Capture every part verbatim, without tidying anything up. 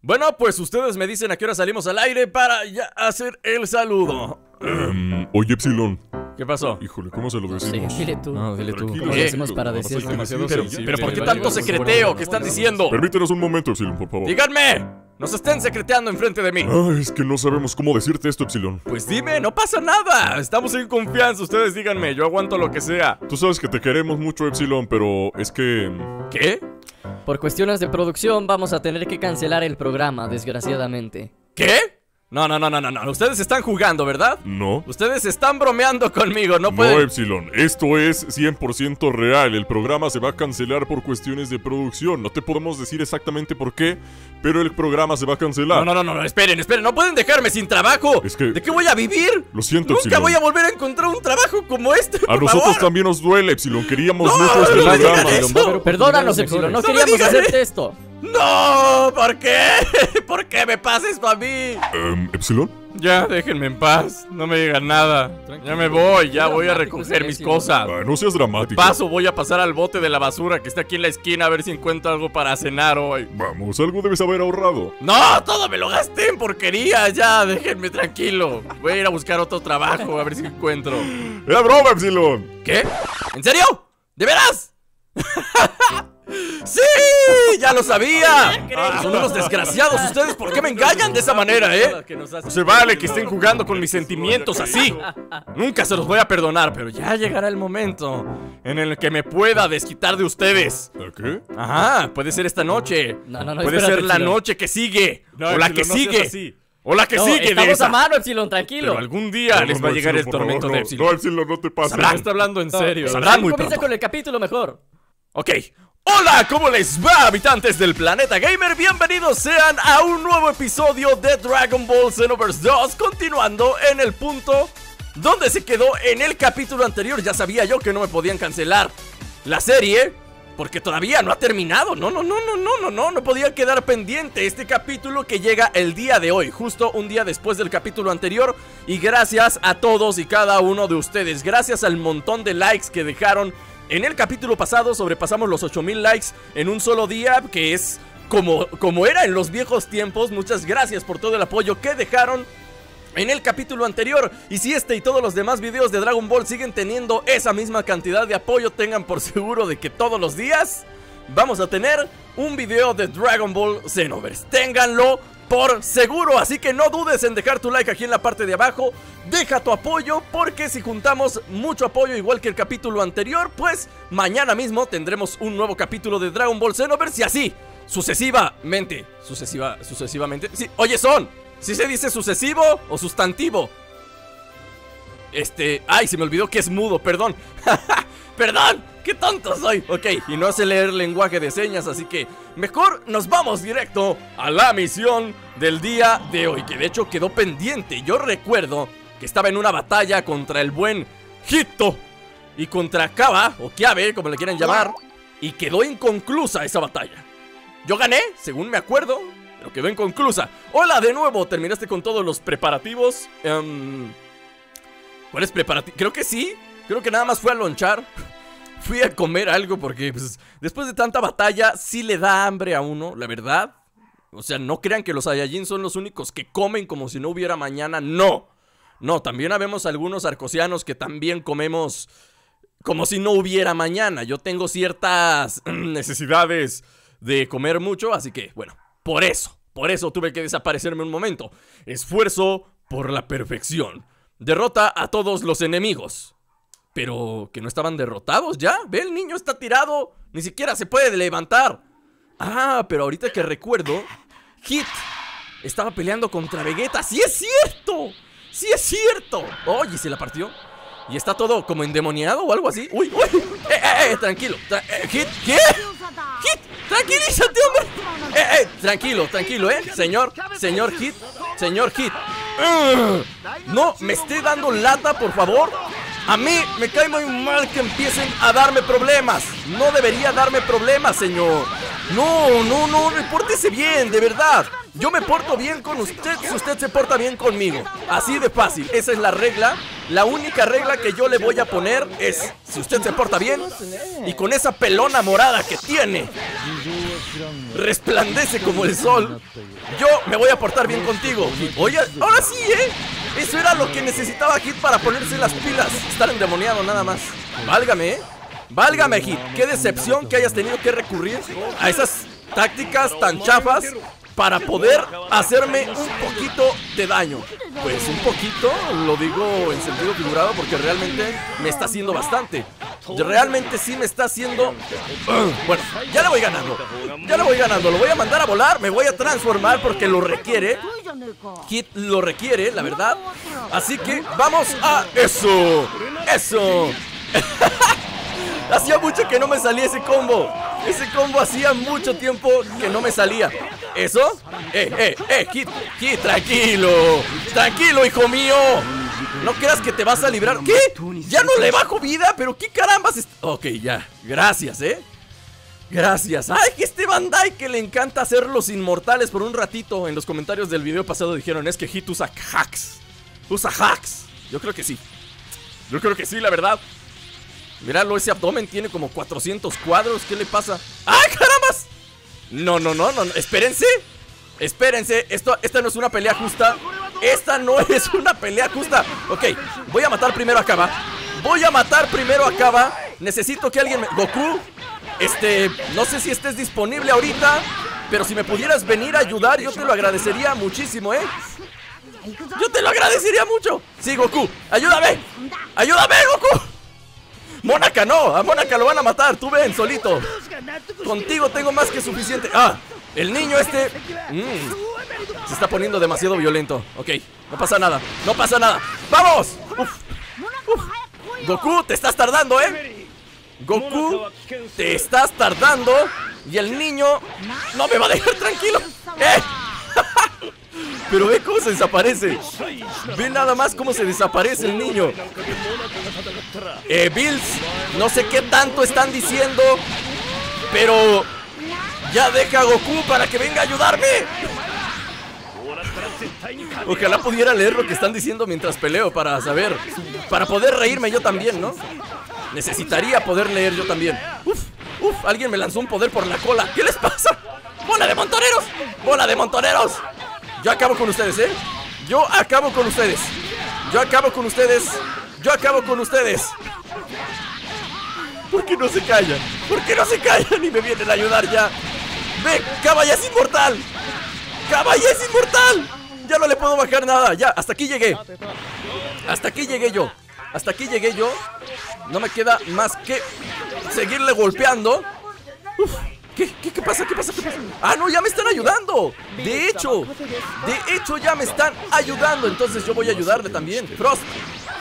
Bueno, pues ustedes me dicen a qué hora salimos al aire para ya hacer el saludo. Um, oye, Epsilon. ¿Qué pasó? Híjole, ¿cómo se lo decimos? Sí, dile tú. No, dile tú. ¿Cómo lo hacemos para decir? Demasiado pero, pero ¿por qué tanto secreteo que están diciendo? Permítenos un momento, Epsilon, por favor. ¡Díganme! ¡Nos estén secreteando enfrente de mí! Ah, es que no sabemos cómo decirte esto, Epsilon. Pues dime, no pasa nada. Estamos en confianza, ustedes díganme. Yo aguanto lo que sea. Tú sabes que te queremos mucho, Epsilon, pero es que... ¿Qué? Por cuestiones de producción vamos a tener que cancelar el programa, desgraciadamente. ¿Qué? No, no, no, no, no, no. Ustedes están jugando, ¿verdad? No. Ustedes están bromeando conmigo, no pueden... No, Epsilon, esto es cien por ciento real. El programa se va a cancelar por cuestiones de producción. No te podemos decir exactamente por qué, pero el programa se va a cancelar. No, no, no, no, esperen, esperen. No pueden dejarme sin trabajo. Es que... ¿De qué voy a vivir? Lo siento, Epsilon. Nunca voy a volver a encontrar un trabajo como este, por A nosotros favor. También nos duele, Epsilon. Queríamos no, mucho no este no programa. Eso. Perdónanos, Epsilon, no, no queríamos hacerte esto. ¡No! ¿Por qué? ¿Por qué me pasa esto a mí? Um, ¿Epsilon? Ya, déjenme en paz. No me digan nada. Tranquilo, ya me voy, ya voy a recoger mis cosas. Ah, no seas dramático. De paso, voy a pasar al bote de la basura que está aquí en la esquina a ver si encuentro algo para cenar hoy. Vamos, algo debes haber ahorrado. ¡No! ¡Todo me lo gasté en porquería! Ya, déjenme tranquilo. Voy a ir a buscar otro trabajo a ver si encuentro. ¡Era broma, Epsilon! ¿Qué? ¿En serio? ¿De veras? ¡Sí! ¡Ya lo sabía! Ah, son unos desgraciados ustedes, ¿por qué me engañan de esa manera, eh? No se vale que estén jugando con mis sentimientos así. Nunca se los voy a perdonar, pero ya llegará el momento en el que me pueda desquitar de ustedes. ¿Qué? Ajá, puede ser esta noche. No, no, no, puede espérate, ser la Epsilon. Noche que sigue. No, o la Epsilon, que no sigue. Así. O la que no, sigue estamos de esa. A mano, Epsilon, tranquilo. Pero algún día no, les no, va a llegar Epsilon, el tormento no, de Epsilon. No, Epsilon, no te pases. No está hablando en serio. No, sabrán muy pronto. Con el capítulo mejor. Ok. Hola, ¿cómo les va, habitantes del planeta gamer? Bienvenidos sean a un nuevo episodio de Dragon Ball Xenoverse dos, continuando en el punto donde se quedó en el capítulo anterior. Ya sabía yo que no me podían cancelar la serie porque todavía no ha terminado. No, no, no, no, no, no, no, no podía quedar pendiente este capítulo que llega el día de hoy, justo un día después del capítulo anterior. Y gracias a todos y cada uno de ustedes, gracias al montón de likes que dejaron. En el capítulo pasado sobrepasamos los ocho mil likes en un solo día, que es como, como era en los viejos tiempos. Muchas gracias por todo el apoyo que dejaron en el capítulo anterior. Y si este y todos los demás videos de Dragon Ball siguen teniendo esa misma cantidad de apoyo, tengan por seguro de que todos los días vamos a tener un video de Dragon Ball Xenoverse. Ténganlo por seguro, así que no dudes en dejar tu like aquí en la parte de abajo. Deja tu apoyo, porque si juntamos mucho apoyo igual que el capítulo anterior, pues mañana mismo tendremos un nuevo capítulo de Dragon Ball Xenoverse y así sucesivamente. Sucesiva, sucesivamente sí. Oye, Son, ¿sí se dice sucesivo o sustantivo? Este, ay, se me olvidó que es mudo, perdón. Perdón, qué tonto soy. Ok, y no sé leer lenguaje de señas, así que mejor nos vamos directo a la misión del día de hoy, que de hecho quedó pendiente. Yo recuerdo que estaba en una batalla contra el buen Hito y contra Cabba, o Kiabe, como le quieran llamar, y quedó inconclusa esa batalla. Yo gané, según me acuerdo, pero quedó inconclusa. Hola de nuevo, ¿terminaste con todos los preparativos? Um, ¿Cuáles preparativos? Creo que sí. Creo que nada más fui a lonchar. Fui a comer algo porque pues, después de tanta batalla sí le da hambre a uno, la verdad. O sea, no crean que los Saiyajin son los únicos que comen como si no hubiera mañana. No, no, también habemos algunos arcosianos que también comemos como si no hubiera mañana. Yo tengo ciertas necesidades de comer mucho, así que bueno, por eso, por eso tuve que desaparecerme un momento. Esfuerzo por la perfección. Derrota a todos los enemigos. Pero que no estaban derrotados ya. Ve, el niño está tirado. Ni siquiera se puede levantar. Ah, pero ahorita que recuerdo, Hit estaba peleando contra Vegeta. ¡Sí es cierto! ¡Sí es cierto! Oye, se la partió. Y está todo como endemoniado o algo así. ¡Uy, uy! ¡Eh, eh, eh! Tranquilo. Tra eh, Hit, ¿qué? ¡Hit! ¡Tranquilízate, hombre! ¡Eh, eh! Tranquilo, tranquilo, ¿eh? Señor, señor Hit. Señor Hit. ¡Ugh! No me esté dando lata, por favor. A mí me cae muy mal que empiecen a darme problemas. No debería darme problemas, señor. No, no, no, repórtese bien, de verdad. Yo me porto bien con usted si usted se porta bien conmigo. Así de fácil, esa es la regla. La única regla que yo le voy a poner es si usted se porta bien. Y con esa pelona morada que tiene, resplandece como el sol, yo me voy a portar bien contigo. Oye, ahora sí, ¿eh? Eso era lo que necesitaba Hit para ponerse las pilas. Estar endemoniado nada más. Válgame, ¿eh? Válgame, Hit. Qué decepción que hayas tenido que recurrir a esas tácticas tan chafas para poder hacerme un poquito de daño. Pues un poquito, lo digo en sentido figurado, porque realmente me está haciendo bastante. Realmente sí me está haciendo... Bueno, ya le voy ganando. Ya le voy ganando, lo voy a mandar a volar. Me voy a transformar porque lo requiere. Hit lo requiere, la verdad. Así que vamos a... ¡Eso! ¡Eso! Hacía mucho que no me salía ese combo. Ese combo hacía mucho tiempo que no me salía. ¿Eso? Eh, eh, eh, Hit, Hit, tranquilo. Tranquilo, hijo mío. No creas que te vas a librar. ¿Qué? Ya no le bajo vida, pero qué carambas es... Ok, ya, gracias, eh Gracias. Ay, que este Bandai que le encanta hacer los inmortales por un ratito. En los comentarios del video pasado dijeron: es que Hit usa hacks. Usa hacks. Yo creo que sí. Yo creo que sí, la verdad. Miradlo, ese abdomen tiene como cuatrocientos cuadros. ¿Qué le pasa? ¡Ah, carambas! No, no, no, no, espérense. Espérense, esto, esta no es una pelea justa. Esta no es una pelea justa. Ok, voy a matar primero a Cabba. Voy a matar primero a Cabba. Necesito que alguien me... Goku, este, no sé si estés disponible ahorita, pero si me pudieras venir a ayudar, yo te lo agradecería muchísimo, ¿eh? Yo te lo agradecería mucho. Sí, Goku, ayúdame. Ayúdame, Goku. Mónaca no, a Mónaca lo van a matar. Tú ven, solito. Contigo tengo más que suficiente. Ah, el niño este mm, se está poniendo demasiado violento. Ok, no pasa nada, no pasa nada. ¡Vamos! Uf, uf. Goku, te estás tardando, eh Goku, te estás tardando. Y el niño no me va a dejar tranquilo. ¡Eh! Pero ve cómo se desaparece. Ve nada más cómo se desaparece el niño. Eh, Bills, no sé qué tanto están diciendo, pero ya deja a Goku para que venga a ayudarme. Ojalá pudiera leer lo que están diciendo mientras peleo para saber, para poder reírme yo también, ¿no? Necesitaría poder leer yo también. Uf, uf, alguien me lanzó un poder por la cola. ¿Qué les pasa? ¡Bola de montoneros! ¡Bola de montoneros! Yo acabo con ustedes, ¿eh? Yo acabo con ustedes. Yo acabo con ustedes. Yo acabo con ustedes. ¿Por qué no se callan? ¿Por qué no se callan y me vienen a ayudar ya? ¡Ve! ¡Cabba ya es inmortal! ¡Cabba ya es inmortal! Ya no le puedo bajar nada. Ya, hasta aquí llegué. Hasta aquí llegué yo. Hasta aquí llegué yo. No me queda más que seguirle golpeando. Uf. ¿Qué, qué, qué pasa? ¿Qué pasa? ¿Qué pasa? Ah, no, ya me están ayudando. De hecho, de hecho ya me están ayudando. Entonces yo voy a ayudarle también. Frost,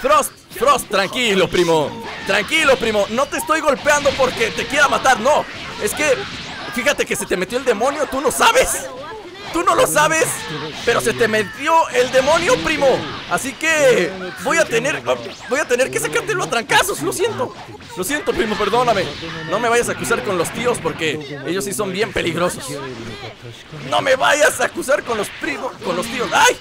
Frost, Frost. Tranquilo, primo. Tranquilo, primo. No te estoy golpeando porque te quiera matar, no. Es que, fíjate que se te metió el demonio. Tú no sabes. Tú no lo sabes, pero se te metió el demonio, primo. Así que voy a tener Voy a tener que sacártelo a trancazos, lo siento. Lo siento, primo, perdóname. No me vayas a acusar con los tíos porque ellos sí son bien peligrosos. No me vayas a acusar con los primos, con los tíos. ¡Ay!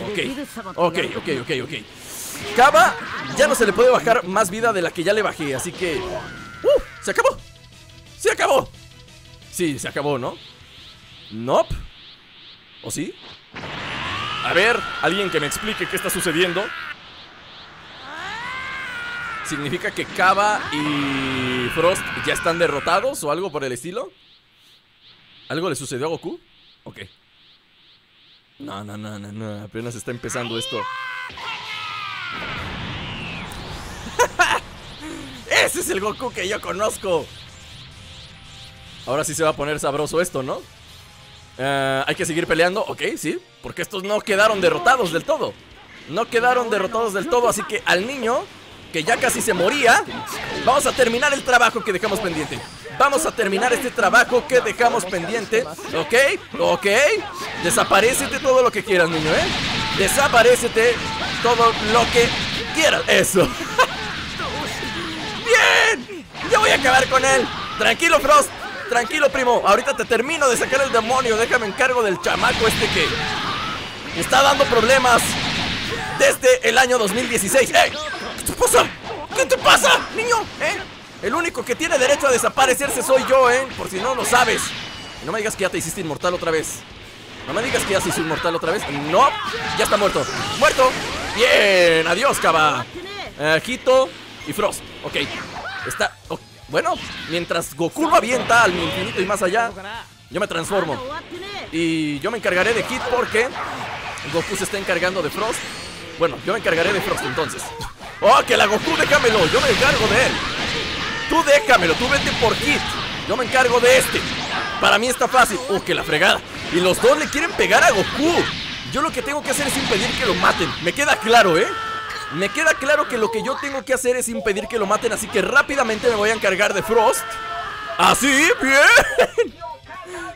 Ok, ok, ok, ok, ok. Cabba, ya no se le puede bajar más vida de la que ya le bajé, así que ¡uh! ¡Se acabó! ¡Se acabó! Sí, se acabó, ¿no? Nope. ¿O sí? A ver, alguien que me explique qué está sucediendo. ¿Significa que Cabba y Frost ya están derrotados o algo por el estilo? ¿Algo le sucedió a Goku? Ok. No, no, no, no, no. Apenas está empezando esto. ¡Ese es el Goku que yo conozco! Ahora sí se va a poner sabroso esto, ¿no? Uh, hay que seguir peleando, ok, sí. Porque estos no quedaron derrotados del todo. No quedaron derrotados del todo. Así que al niño, que ya casi se moría, vamos a terminar el trabajo que dejamos pendiente. Vamos a terminar este trabajo que dejamos pendiente. Ok, ok. Desaparécete todo lo que quieras, niño, eh Desaparécete todo lo que quieras. Eso. ¡Bien! Ya voy a acabar con él. Tranquilo, Frost. Tranquilo, primo, ahorita te termino de sacar el demonio. Déjame encargo del chamaco este que me está dando problemas desde el año dos mil dieciséis. ¡Eh! ¿Qué te pasa? ¿Qué te pasa, niño? ¿Eh? El único que tiene derecho a desaparecerse soy yo, ¿eh? Por si no lo sabes. Y no me digas que ya te hiciste inmortal otra vez. No me digas que ya se hizo inmortal otra vez. No, ya está muerto. ¡Muerto! Bien, adiós, Cabba. Eh, Hito y Frost. Ok, está... Okay. Bueno, mientras Goku lo avienta al infinito y más allá, yo me transformo. Y yo me encargaré de Hit porque Goku se está encargando de Frost. Bueno, yo me encargaré de Frost entonces. ¡Oh, que la Goku! ¡Déjamelo! Yo me encargo de él. Tú déjamelo, tú vete por Hit. Yo me encargo de este. Para mí está fácil. ¡Oh, que la fregada! Y los dos le quieren pegar a Goku. Yo lo que tengo que hacer es impedir que lo maten. Me queda claro, ¿eh? Me queda claro que lo que yo tengo que hacer es impedir que lo maten. Así que rápidamente me voy a encargar de Frost. ¡Así! ¡Bien!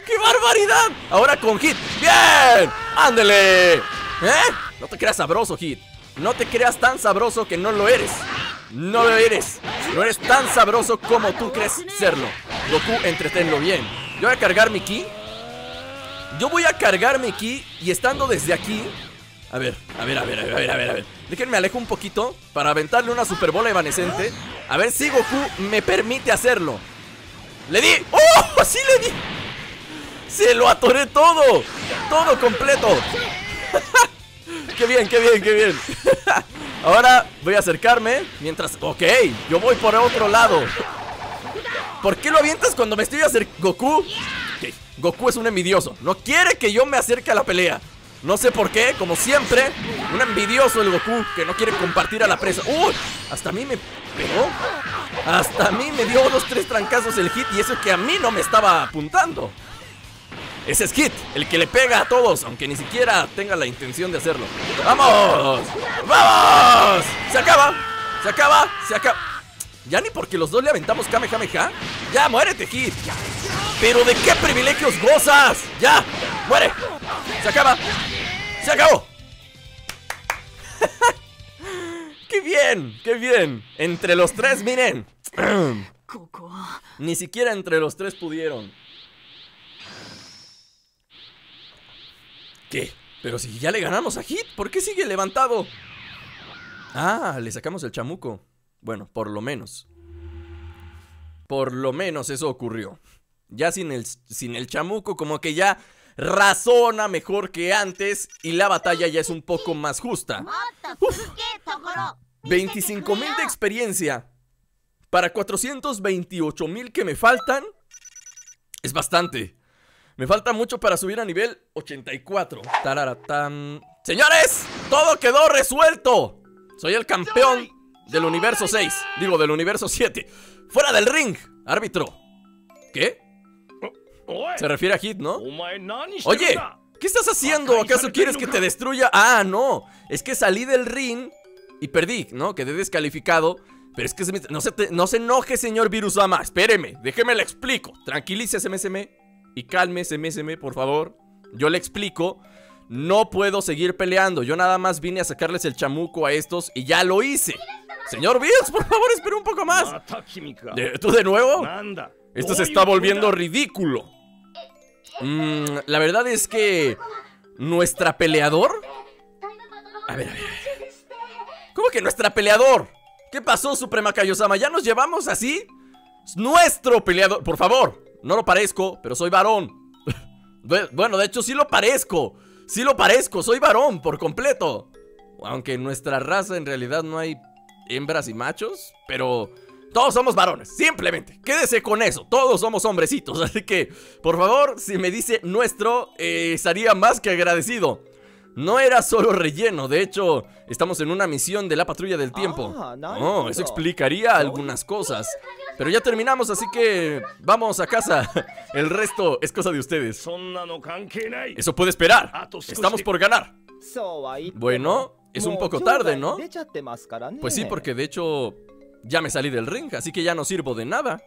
¡Qué barbaridad! Ahora con Hit. ¡Bien! ¡Ándele! ¿Eh? No te creas sabroso, Hit. No te creas tan sabroso que no lo eres. No lo eres. No eres tan sabroso como tú crees serlo. Goku, entretenlo bien. Yo voy a cargar mi ki. Yo voy a cargar mi ki. Y estando desde aquí... A ver, a ver, a ver, a ver, a ver, a ver. Déjenme alejo un poquito para aventarle una super bola evanescente. A ver si Goku me permite hacerlo. ¡Le di! ¡Oh! ¡Sí le di! ¡Se lo atoré todo! ¡Todo completo! ¡Qué bien, qué bien, qué bien! Ahora voy a acercarme mientras... ¡Ok! Yo voy por otro lado. ¿Por qué lo avientas cuando me estoy acercando? ¿Goku? Okay. Goku es un envidioso. No quiere que yo me acerque a la pelea. No sé por qué, como siempre, un envidioso el Goku que no quiere compartir a la presa. ¡Uy! Hasta a mí me pegó. Hasta a mí me dio dos, tres trancazos el Hit. Y eso que a mí no me estaba apuntando. Ese es Hit, el que le pega a todos, aunque ni siquiera tenga la intención de hacerlo. ¡Vamos! ¡Vamos! ¡Se acaba! ¡Se acaba! ¡Se acaba! Ya ni porque los dos le aventamos Kamehameha. ¡Ya, muérete, Hit! ¡Pero de qué privilegios gozas! ¡Ya! ¡Muere! ¡Se acaba! ¡Se acabó! ¡Qué bien! ¡Qué bien! Entre los tres, miren. Ni siquiera entre los tres pudieron. ¿Qué? Pero si ya le ganamos a Hit, ¿por qué sigue levantado? Ah, le sacamos el chamuco. Bueno, por lo menos. Por lo menos eso ocurrió. Ya sin el, sin el chamuco, como que ya razona mejor que antes y la batalla ya es un poco más justa. veinticinco mil de experiencia para cuatrocientos veintiocho mil que me faltan. Es bastante. Me falta mucho para subir a nivel ochenta y cuatro. Tararatam. Señores, todo quedó resuelto. Soy el campeón del universo seis. Digo, del universo siete. Fuera del ring, árbitro. ¿Qué? Se refiere a Hit, ¿no? Oye, ¿qué estás haciendo? ¿Acaso quieres que te destruya? Ah, no, es que salí del ring y perdí, ¿no? Quedé descalificado. Pero es que se me... no, se te... no se enoje, señor Virusama. Espéreme, déjeme le explico. Tranquilícese, M S M. Y cálmese, M S M, por favor. Yo le explico. No puedo seguir peleando. Yo nada más vine a sacarles el chamuco a estos y ya lo hice. Señor Bills, por favor, espera un poco más. ¿Tú de nuevo? Esto se está volviendo ridículo. Mm, la verdad es que nuestra peleador... A ver, a ver. ¿Cómo que nuestra peleador? ¿Qué pasó, Suprema Kaiosama? ¿Ya nos llevamos así? Nuestro peleador. Por favor, no lo parezco, pero soy varón. Bueno, de hecho sí lo parezco. Sí lo parezco, soy varón por completo. Aunque en nuestra raza en realidad no hay hembras y machos, pero... todos somos varones, simplemente, quédese con eso. Todos somos hombrecitos, así que por favor, si me dice nuestro eh, estaría más que agradecido. No era solo relleno, de hecho estamos en una misión de la patrulla del tiempo. Oh, eso explicaría algunas cosas. Pero ya terminamos, así que vamos a casa. El resto es cosa de ustedes. Eso puede esperar, estamos por ganar. Bueno, es un poco tarde, ¿no? Pues sí, porque de hecho... ya me salí del ring, así que ya no sirvo de nada.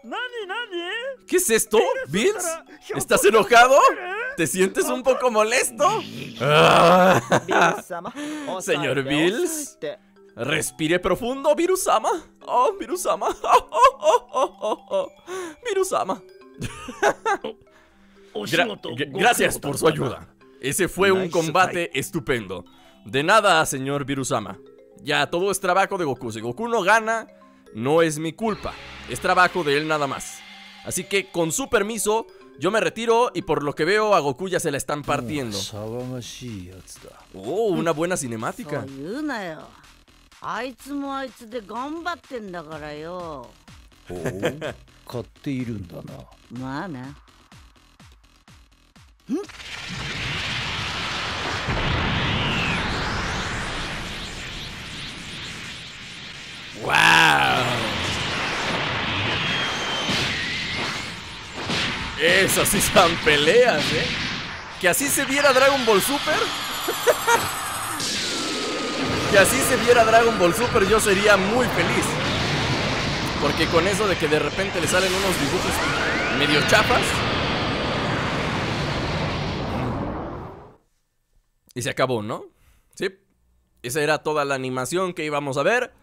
¿Qué es esto, Bills? ¿Estás enojado? ¿Te sientes un poco molesto? Ah. Señor Bills, respire profundo, Virusama. Oh, Virusama. Oh, oh, oh, oh, oh. Virusama. Gra gracias por su ayuda. Ese fue un combate estupendo. De nada, señor Virusama. Ya, todo es trabajo de Goku. Si Goku no gana, no es mi culpa. Es trabajo de él nada más. Así que, con su permiso, yo me retiro y por lo que veo a Goku ya se la están partiendo. Oh, una buena cinemática. ¡Wow! Esas sí son peleas, ¿eh? Que así se viera Dragon Ball Super. Que así se viera Dragon Ball Super, yo sería muy feliz. Porque con eso de que de repente le salen unos dibujos medio chapas. Y se acabó, ¿no? Sí. Esa era toda la animación que íbamos a ver.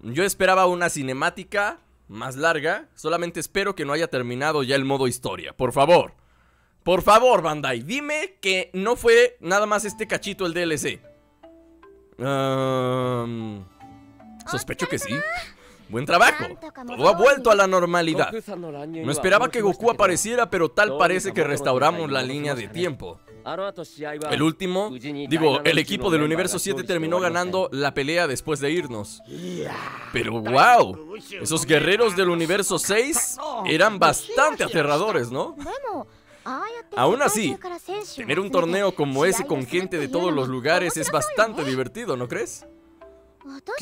Yo esperaba una cinemática más larga. Solamente espero que no haya terminado ya el modo historia. Por favor. Por favor, Bandai. Dime que no fue nada más este cachito el D L C. Um, sospecho que sí. Buen trabajo. Todo ha vuelto a la normalidad. No esperaba que Goku apareciera, pero tal parece que restauramos la línea de tiempo. El último, digo, el equipo del universo siete terminó ganando la pelea después de irnos. Pero wow, esos guerreros del universo seis eran bastante aterradores, ¿no? Aún así, tener un torneo como ese con gente de todos los lugares es bastante divertido, ¿no crees?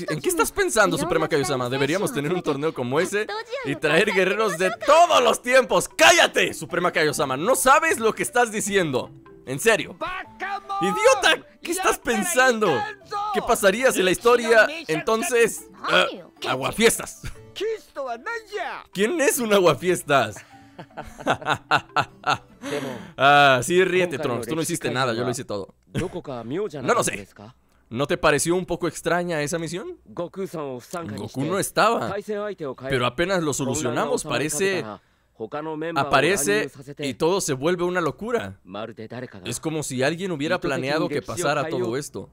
¿En qué estás pensando, Suprema Kaiosama? Deberíamos tener un torneo como ese y traer guerreros de todos los tiempos. ¡Cállate, Suprema Kaiosama! No sabes lo que estás diciendo. En serio. ¡Idiota! ¿Qué estás pensando? ¿Qué pasaría si la historia entonces... Uh, aguafiestas. ¿Quién es un aguafiestas? Ah, sí, ríete, Trunks. Tú no hiciste nada, yo lo hice todo. No lo sé. ¿No te pareció un poco extraña esa misión? Goku no estaba, pero apenas lo solucionamos, parece... Aparece y todo se vuelve una locura. Es como si alguien hubiera planeado que pasara todo esto.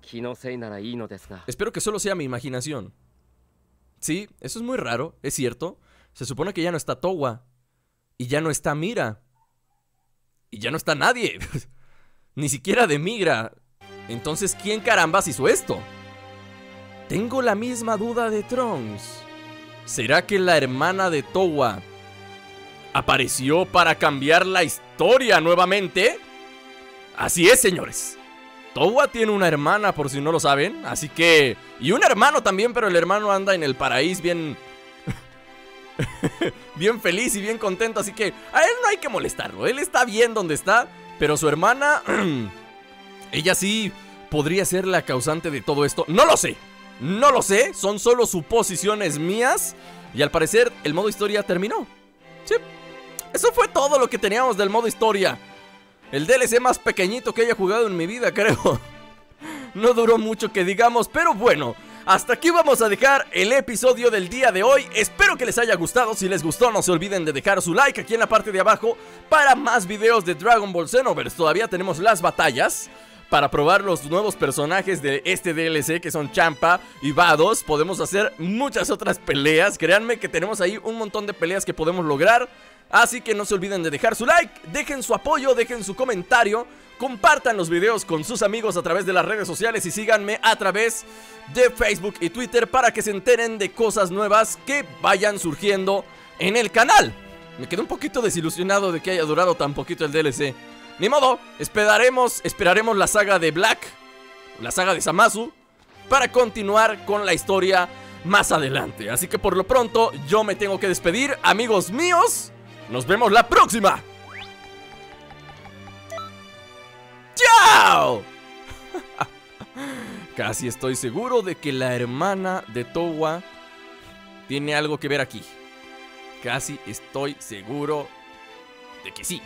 Espero que solo sea mi imaginación. Sí, eso es muy raro, es cierto. Se supone que ya no está Towa. Y ya no está Mira. Y ya no está nadie. Ni siquiera de Mira. Entonces, ¿quién carambas hizo esto? Tengo la misma duda de Trunks. ¿Será que la hermana de Towa apareció para cambiar la historia nuevamente? Así es, señores. Towa tiene una hermana, por si no lo saben. Así que... Y un hermano también, pero el hermano anda en el paraíso bien... bien feliz y bien contento. Así que a él no hay que molestarlo. Él está bien donde está. Pero su hermana... Ella sí podría ser la causante de todo esto. No lo sé, no lo sé. Son solo suposiciones mías. Y al parecer el modo historia terminó. Sí, eso fue todo lo que teníamos del modo historia. El D L C más pequeñito que haya jugado en mi vida, creo. No duró mucho que digamos, pero bueno. Hasta aquí vamos a dejar el episodio del día de hoy. Espero que les haya gustado. Si les gustó, no se olviden de dejar su like aquí en la parte de abajo para más videos de Dragon Ball Xenoverse. Todavía tenemos las batallas para probar los nuevos personajes de este D L C, que son Champa y Vados. Podemos hacer muchas otras peleas. Créanme que tenemos ahí un montón de peleas que podemos lograr. Así que no se olviden de dejar su like, dejen su apoyo, dejen su comentario. Compartan los videos con sus amigos a través de las redes sociales y síganme a través de Facebook y Twitter para que se enteren de cosas nuevas que vayan surgiendo en el canal. Me quedé un poquito desilusionado de que haya durado tan poquito el D L C. Ni modo, esperaremos, esperaremos la saga de Black, la saga de Zamasu, para continuar con la historia más adelante. Así que por lo pronto yo me tengo que despedir, amigos míos. Nos vemos la próxima. ¡Chao! Casi estoy seguro de que la hermana de Towa tiene algo que ver aquí. Casi estoy seguro de que sí.